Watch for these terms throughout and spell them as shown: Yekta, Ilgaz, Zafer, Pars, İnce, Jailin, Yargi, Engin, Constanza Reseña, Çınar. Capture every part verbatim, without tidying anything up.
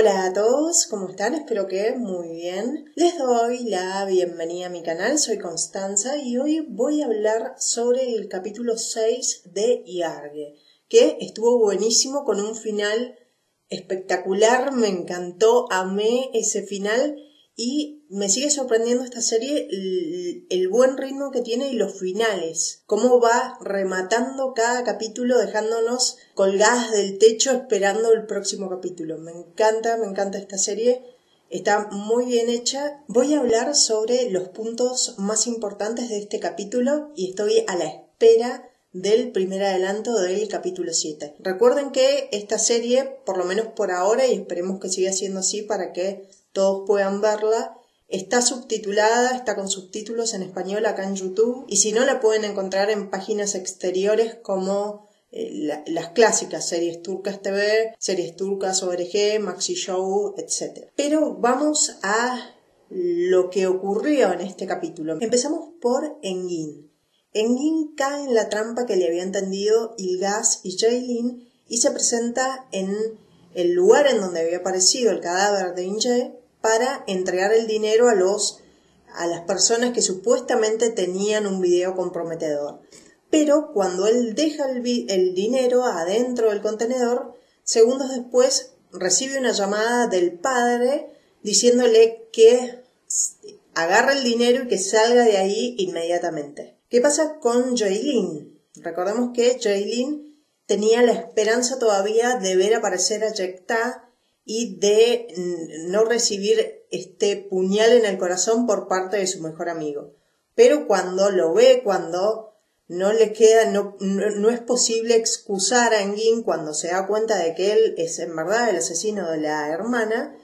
Hola a todos, ¿cómo están? Espero que muy bien. Les doy la bienvenida a mi canal, soy Constanza y hoy voy a hablar sobre el capítulo seis de Yargi, que estuvo buenísimo con un final espectacular, me encantó, amé ese final y me sigue sorprendiendo esta serie el, el buen ritmo que tiene y los finales, cómo va rematando cada capítulo dejándonos colgadas del techo esperando el próximo capítulo. Me encanta, me encanta esta serie. Está muy bien hecha. Voy a hablar sobre los puntos más importantes de este capítulo y estoy a la espera del primer adelanto del capítulo siete. Recuerden que esta serie, por lo menos por ahora, y esperemos que siga siendo así para que todos puedan verla, está subtitulada, está con subtítulos en español acá en YouTube. Y si no, la pueden encontrar en páginas exteriores como las clásicas, Series Turcas T V, Series Turcas O R G, Maxi Show, etcétera. Pero vamos a lo que ocurrió en este capítulo. Empezamos por Engin. Engin cae en la trampa que le habían tendido Ilgaz y Jailin y se presenta en el lugar en donde había aparecido el cadáver de İnce para entregar el dinero a, los, a las personas que supuestamente tenían un video comprometedor. Pero cuando él deja el, el dinero adentro del contenedor, segundos después recibe una llamada del padre diciéndole que agarre el dinero y que salga de ahí inmediatamente. ¿Qué pasa con Jailin? Recordemos que Jailin tenía la esperanza todavía de ver aparecer a Yekta y de no recibir este puñal en el corazón por parte de su mejor amigo. Pero cuando lo ve, cuando... No le queda, no, no, no es posible excusar a Engin cuando se da cuenta de que él es en verdad el asesino de la hermana,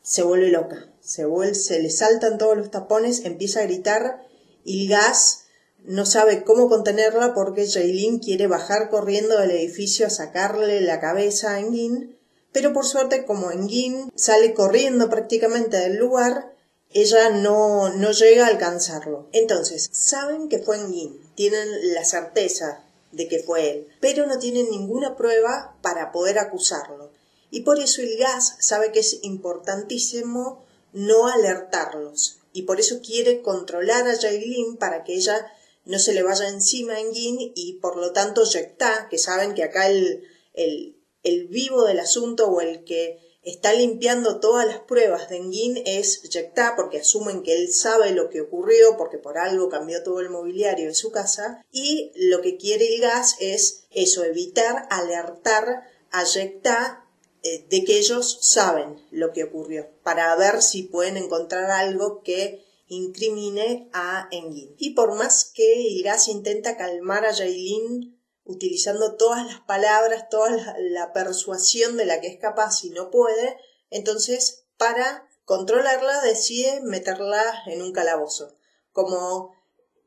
se vuelve loca, se, vuelve, se le saltan todos los tapones, empieza a gritar y Ilgaz no sabe cómo contenerla porque Jailin quiere bajar corriendo del edificio a sacarle la cabeza a Engin, pero por suerte como Engin sale corriendo prácticamente del lugar, ella no, no llega a alcanzarlo. Entonces, saben que fue Engin. Tienen la certeza de que fue él, pero no tienen ninguna prueba para poder acusarlo. Y por eso Ilgaz sabe que es importantísimo no alertarlos. Y por eso quiere controlar a Jailin para que ella no se le vaya encima a Engin y por lo tanto Yekta, que saben que acá el, el, el vivo del asunto o el que está limpiando todas las pruebas de Engin es Yekta, porque asumen que él sabe lo que ocurrió, porque por algo cambió todo el mobiliario de su casa, y lo que quiere Ilgaz es eso, evitar alertar a Yekta eh, de que ellos saben lo que ocurrió, para ver si pueden encontrar algo que incrimine a Engin. Y por más que Ilgaz intenta calmar a Jailin, utilizando todas las palabras, toda la, la persuasión de la que es capaz y no puede, entonces para controlarla decide meterla en un calabozo. Como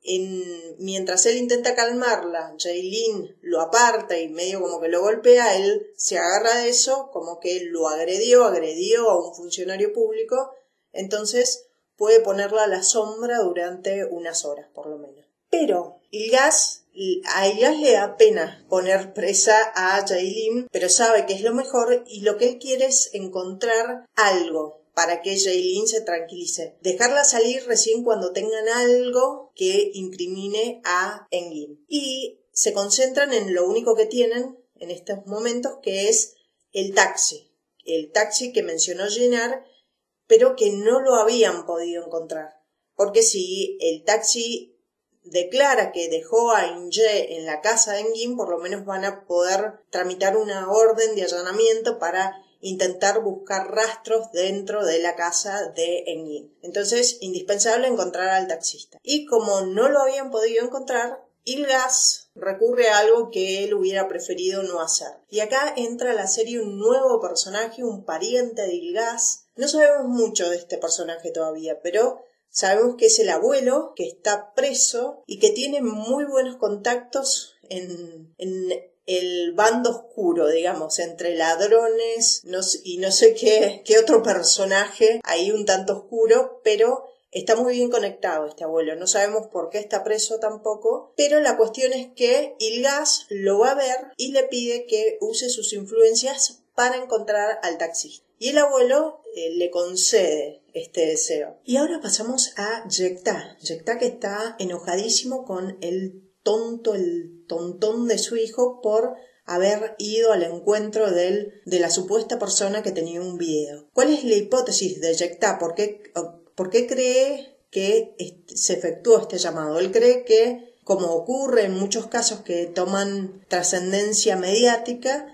en, mientras él intenta calmarla, Jailin lo aparta y medio como que lo golpea, él se agarra de eso, como que lo agredió, agredió a un funcionario público, entonces puede ponerla a la sombra durante unas horas por lo menos. Pero Ilgaz... A Ilgaz le da pena poner presa a Jailin, pero sabe que es lo mejor y lo que él quiere es encontrar algo para que Jailin se tranquilice. Dejarla salir recién cuando tengan algo que incrimine a Engin. Y se concentran en lo único que tienen en estos momentos, que es el taxi. El taxi que mencionó Çınar, pero que no lo habían podido encontrar. Porque si el taxi... declara que dejó a İnce en la casa de Engin, por lo menos van a poder tramitar una orden de allanamiento para intentar buscar rastros dentro de la casa de Engin. Entonces, indispensable encontrar al taxista. Y como no lo habían podido encontrar, Ilgaz recurre a algo que él hubiera preferido no hacer. Y acá entra a la serie un nuevo personaje, un pariente de Ilgaz. No sabemos mucho de este personaje todavía, pero... sabemos que es el abuelo, que está preso y que tiene muy buenos contactos en, en el bando oscuro, digamos, entre ladrones no, y no sé qué, qué otro personaje ahí un tanto oscuro, pero está muy bien conectado este abuelo. No sabemos por qué está preso tampoco, pero la cuestión es que Ilgaz lo va a ver y le pide que use sus influencias para encontrar al taxista. y el abuelo eh, le concede este deseo. Y ahora pasamos a Yekta. Yekta que está enojadísimo con el tonto, el tontón de su hijo por haber ido al encuentro de, él, de la supuesta persona que tenía un video. ¿Cuál es la hipótesis de Yekta? ¿Por qué, por qué cree que se efectuó este llamado? Él cree que, como ocurre en muchos casos que toman trascendencia mediática,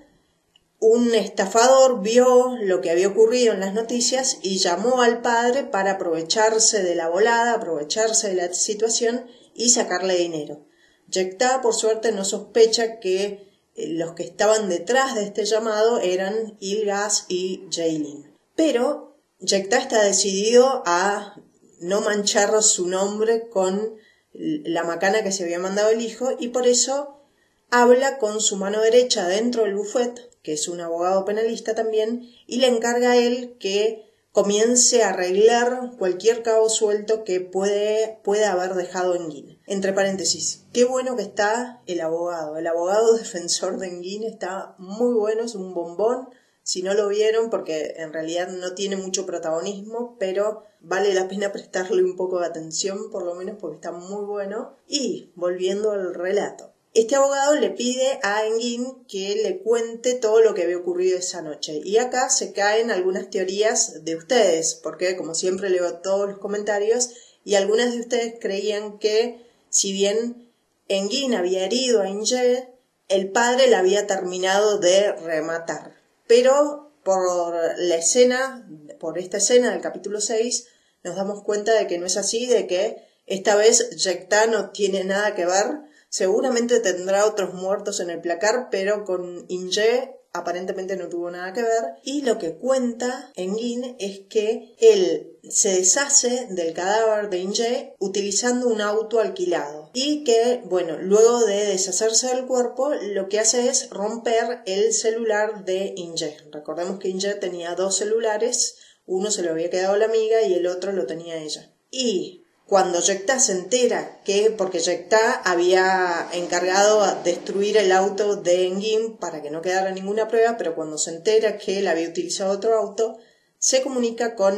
un estafador vio lo que había ocurrido en las noticias y llamó al padre para aprovecharse de la volada, aprovecharse de la situación y sacarle dinero. Yekta, por suerte, no sospecha que los que estaban detrás de este llamado eran Ilgaz y Jailin. Pero Yekta está decidido a no manchar su nombre con la macana que se había mandado el hijo, y por eso habla con su mano derecha dentro del bufete, que es un abogado penalista también, y le encarga a él que comience a arreglar cualquier cabo suelto que puede, pueda haber dejado Engin. Entre paréntesis, qué bueno que está el abogado. El abogado defensor de Engin está muy bueno, es un bombón. Si no lo vieron, porque en realidad no tiene mucho protagonismo, pero vale la pena prestarle un poco de atención, por lo menos, porque está muy bueno. Y volviendo al relato, este abogado le pide a Engin que le cuente todo lo que había ocurrido esa noche. Y acá se caen algunas teorías de ustedes, porque como siempre leo todos los comentarios, y algunas de ustedes creían que, si bien Engin había herido a Inge, el padre la había terminado de rematar. Pero por la escena, por esta escena del capítulo seis, nos damos cuenta de que no es así, de que esta vez Yekta no tiene nada que ver. Seguramente tendrá otros muertos en el placar, pero con Inge aparentemente no tuvo nada que ver. Y lo que cuenta Engin es que él se deshace del cadáver de Inge utilizando un auto alquilado. Y que, bueno, luego de deshacerse del cuerpo, lo que hace es romper el celular de Inge. Recordemos que Inge tenía dos celulares, uno se lo había quedado la amiga y el otro lo tenía ella. Y cuando Yekta se entera que, porque Yekta había encargado a destruir el auto de Engin para que no quedara ninguna prueba, pero cuando se entera que él había utilizado otro auto, se comunica con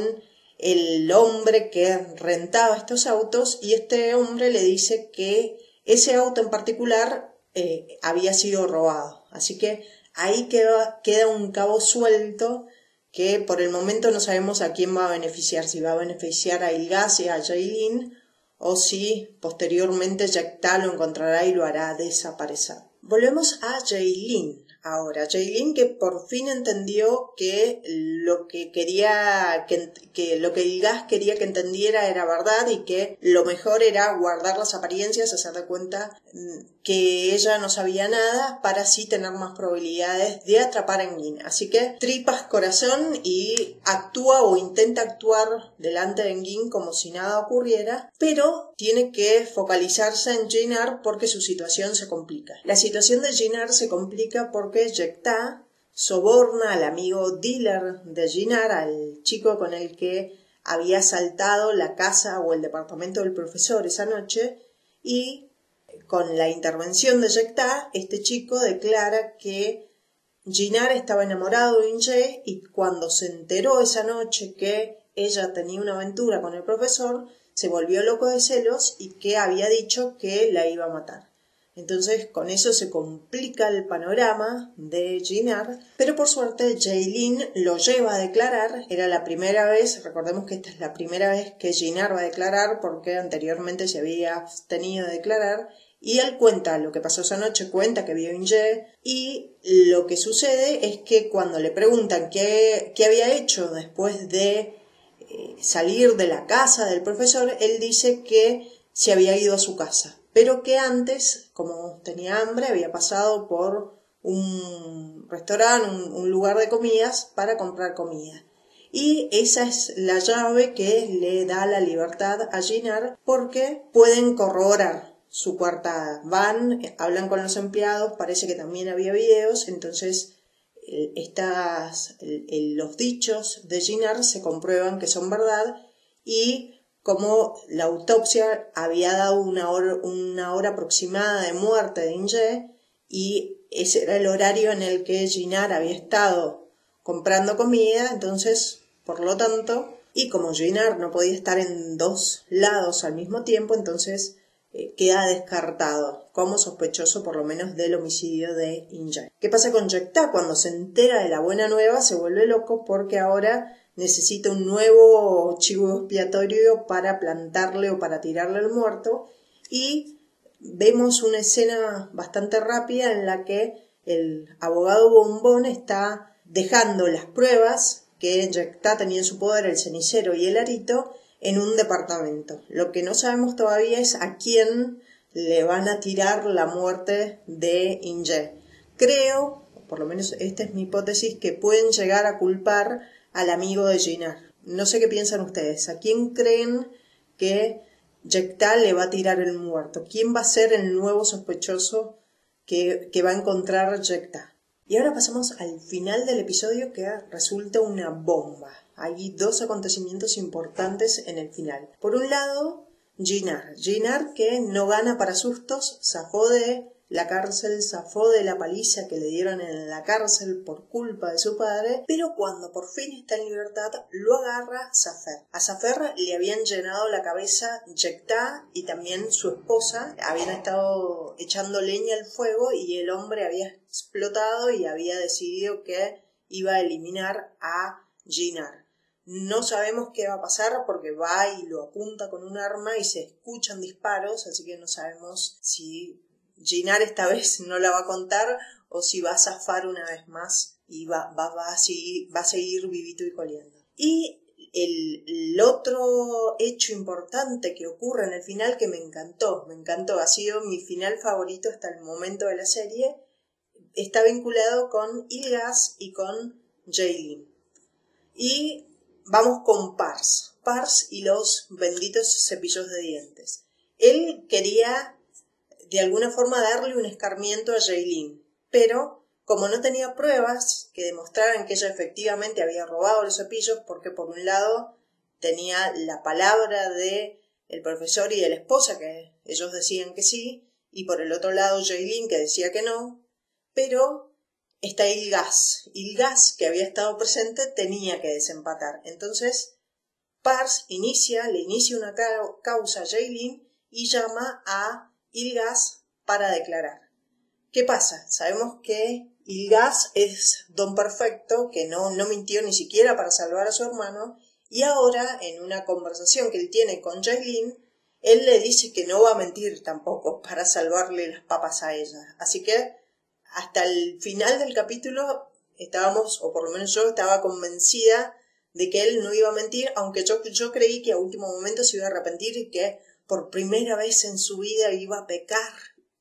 el hombre que rentaba estos autos, y este hombre le dice que ese auto en particular eh, había sido robado. Así que ahí queda, queda un cabo suelto que por el momento no sabemos a quién va a beneficiar, si va a beneficiar a Ilgaz y a Jailin, o si posteriormente Yekta lo encontrará y lo hará desaparecer. Volvemos a Jailin ahora. Jailin que por fin entendió que lo que quería que, que lo que Ilgaz quería que entendiera era verdad, y que lo mejor era guardar las apariencias, hacer de cuenta que ella no sabía nada para así tener más probabilidades de atrapar a Engin. Así que tripas corazón y actúa o intenta actuar delante de Engin como si nada ocurriera, pero tiene que focalizarse en Çınar porque su situación se complica. La situación de Çınar se complica porque Yekta soborna al amigo dealer de Çınar, al chico con el que había asaltado la casa o el departamento del profesor esa noche, y con la intervención de Yekta, este chico declara que Çınar estaba enamorado de Inge, y cuando se enteró esa noche que ella tenía una aventura con el profesor, se volvió loco de celos y que había dicho que la iba a matar. Entonces con eso se complica el panorama de Çınar, pero por suerte Jailin lo lleva a declarar. Era la primera vez, recordemos que esta es la primera vez que Çınar va a declarar, porque anteriormente se había abstenido de declarar, y él cuenta lo que pasó esa noche, cuenta que vio a Inge, y lo que sucede es que cuando le preguntan qué, qué había hecho después de eh, salir de la casa del profesor, él dice que se había ido a su casa, pero que antes, como tenía hambre, había pasado por un restaurante, un, un lugar de comidas para comprar comida. Y esa es la llave que le da la libertad a Çınar, porque pueden corroborar su coartada. Van, hablan con los empleados, parece que también había videos, entonces estas, los dichos de Çınar se comprueban que son verdad, y como la autopsia había dado una hora, una hora aproximada de muerte de Inge, y ese era el horario en el que Çınar había estado comprando comida, entonces, por lo tanto, y como Çınar no podía estar en dos lados al mismo tiempo, entonces eh, queda descartado como sospechoso por lo menos del homicidio de İnce. ¿Qué pasa con Yekta? Cuando se entera de la buena nueva se vuelve loco porque ahora necesita un nuevo chivo expiatorio para plantarle o para tirarle al muerto, y vemos una escena bastante rápida en la que el abogado Bombón está dejando las pruebas que Yekta tenía en su poder, el cenicero y el arito, en un departamento. Lo que no sabemos todavía es a quién le van a tirar la muerte de İnce. Creo, por lo menos esta es mi hipótesis, que pueden llegar a culpar al amigo de Çınar. No sé qué piensan ustedes. ¿A quién creen que Yekta le va a tirar el muerto? ¿Quién va a ser el nuevo sospechoso que, que va a encontrar Yekta? Y ahora pasamos al final del episodio, que resulta una bomba. Hay dos acontecimientos importantes en el final. Por un lado, Çınar. Çınar, que no gana para sustos, zafó de la cárcel, zafó de la paliza que le dieron en la cárcel por culpa de su padre, pero cuando por fin está en libertad lo agarra Zafer. A Zafer le habían llenado la cabeza Yekta y también su esposa, habían estado echando leña al fuego y el hombre había explotado y había decidido que iba a eliminar a Çınar. No sabemos qué va a pasar porque va y lo apunta con un arma y se escuchan disparos, así que no sabemos si Çınar esta vez no la va a contar o si va a zafar una vez más y va, va, va, a, seguir, va a seguir vivito y coleando. Y el, el otro hecho importante que ocurre en el final, que me encantó, me encantó, ha sido mi final favorito hasta el momento de la serie, está vinculado con Ilgaz y con Jailin. Y vamos con Pars. Pars y los benditos cepillos de dientes. Él quería de alguna forma darle un escarmiento a Jailin, pero como no tenía pruebas que demostraran que ella efectivamente había robado los cepillos, porque por un lado tenía la palabra de el profesor y de la esposa, que ellos decían que sí, y por el otro lado Jailin, que decía que no, pero está Ilgaz. Ilgaz, que había estado presente, tenía que desempatar. Entonces, Pars inicia, le inicia una causa a Jailin y llama a Ilgaz para declarar. ¿Qué pasa? Sabemos que Ilgaz es don perfecto, que no, no mintió ni siquiera para salvar a su hermano, y ahora, en una conversación que él tiene con Jailin, él le dice que no va a mentir tampoco para salvarle las papas a ella. Así que hasta el final del capítulo estábamos, o por lo menos yo estaba convencida de que él no iba a mentir, aunque yo, yo creí que a último momento se iba a arrepentir y que por primera vez en su vida iba a pecar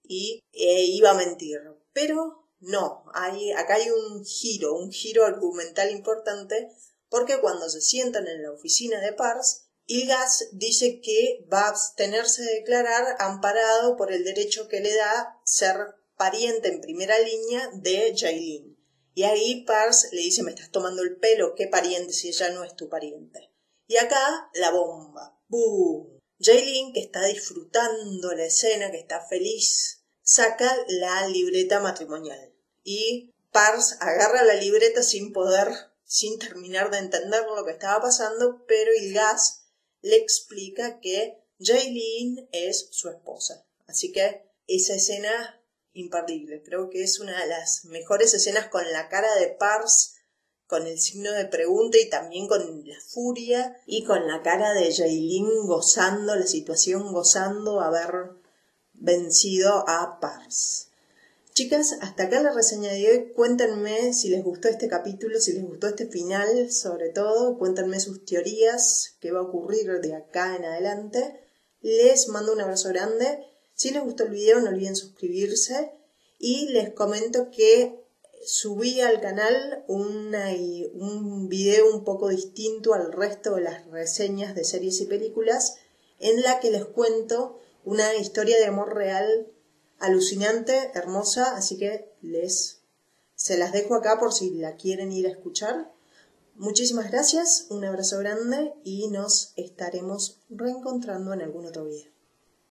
y eh, iba a mentir. Pero no, hay, acá hay un giro, un giro argumental importante, porque cuando se sientan en la oficina de Pars, Ilgaz dice que va a abstenerse de declarar amparado por el derecho que le da ser pariente en primera línea de Jailin. Y ahí Pars le dice, me estás tomando el pelo, qué pariente si ella no es tu pariente. Y acá la bomba. ¡Bum! Jailin, que está disfrutando la escena, que está feliz, saca la libreta matrimonial. Y Pars agarra la libreta sin poder, sin terminar de entender lo que estaba pasando, pero Ilgaz le explica que Jailin es su esposa. Así que esa escena imperdible. Creo que es una de las mejores escenas, con la cara de Pars, con el signo de pregunta y también con la furia, y con la cara de Jailin gozando la situación, gozando haber vencido a Pars. Chicas, hasta acá la reseña de hoy. Cuéntenme si les gustó este capítulo, si les gustó este final sobre todo. Cuéntenme sus teorías, qué va a ocurrir de acá en adelante. Les mando un abrazo grande. Si les gustó el video no olviden suscribirse, y les comento que subí al canal una, un video un poco distinto al resto de las reseñas de series y películas, en la que les cuento una historia de amor real alucinante, hermosa, así que les, se las dejo acá por si la quieren ir a escuchar. Muchísimas gracias, un abrazo grande y nos estaremos reencontrando en algún otro video.